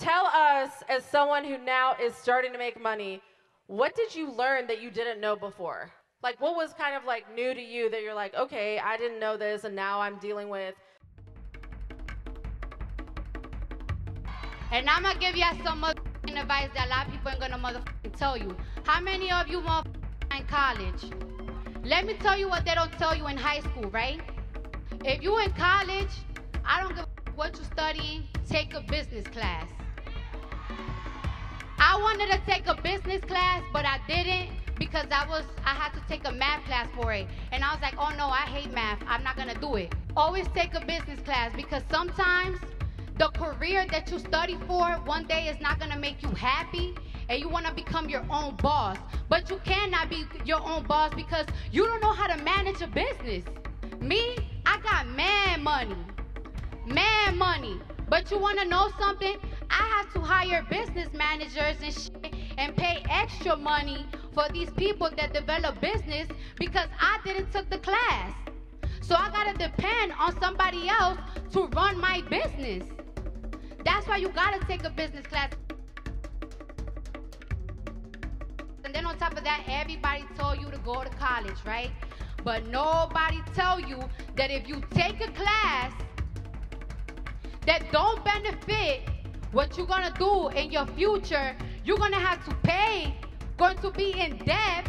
Tell us, as someone who now is starting to make money, what did you learn that you didn't know before? Like, what was kind of like new to you that you're like, okay, I didn't know this and now I'm dealing with? And I'm gonna give you some motherfucking advice that a lot of people ain't gonna motherfucking tell you. How many of you motherfucking in college? Let me tell you what they don't tell you in high school, right? If you in college, I don't give a what you study, take a business class. I wanted to take a business class, but I didn't because I had to take a math class for it. And I was like, oh no, I hate math. I'm not gonna do it. Always take a business class because sometimes the career that you study for one day is not gonna make you happy and you wanna become your own boss. But you cannot be your own boss because you don't know how to manage a business. Me, I got mad money. But you wanna know something? I have to hire business managers and shit and pay extra money for these people that develop business because I didn't took the class. So I gotta depend on somebody else to run my business. That's why you gotta take a business class. And then on top of that, everybody told you to go to college, right? But nobody tell you that if you take a class that don't benefit what you're gonna do in your future, you're gonna have to pay, going to be in debt,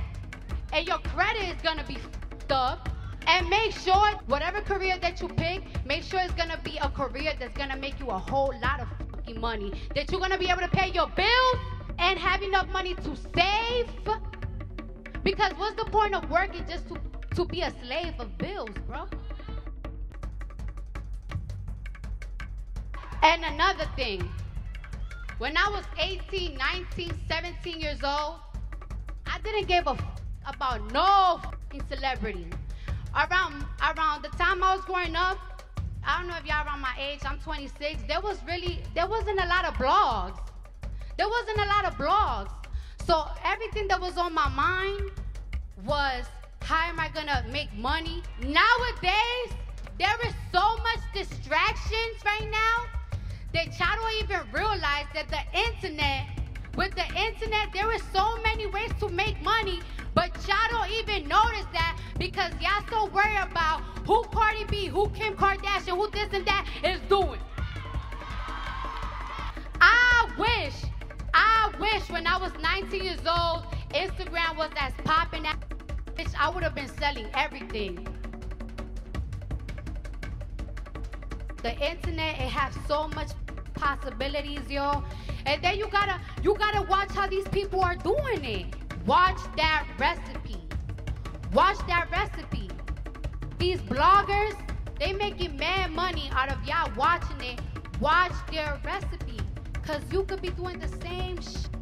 and your credit is gonna be f***ed up. And make sure whatever career that you pick, make sure it's gonna be a career that's gonna make you a whole lot of f***ing money, that you're gonna be able to pay your bills and have enough money to save. Because what's the point of working just to be a slave of bills, bro? And another thing, when I was 18, 19, 17 years old, I didn't give a f about no f***ing celebrity. Around the time I was growing up, I don't know if y'all around my age, I'm 26, there wasn't a lot of blogs. So everything that was on my mind was, how am I gonna make money? Nowadays, there is so much distractions right now that y'all don't even realize that with the internet, there is so many ways to make money, but y'all don't even notice that because y'all so worried about who Cardi B, who Kim Kardashian, who this and that is doing. I wish when I was 19 years old, Instagram was as popping as bitch, I would have been selling everything. The internet, it has so much possibilities, y'all. And then you gotta watch how these people are doing it. Watch that recipe. These bloggers, they making mad money out of y'all watching it. Watch their recipe, cause you could be doing the same shit.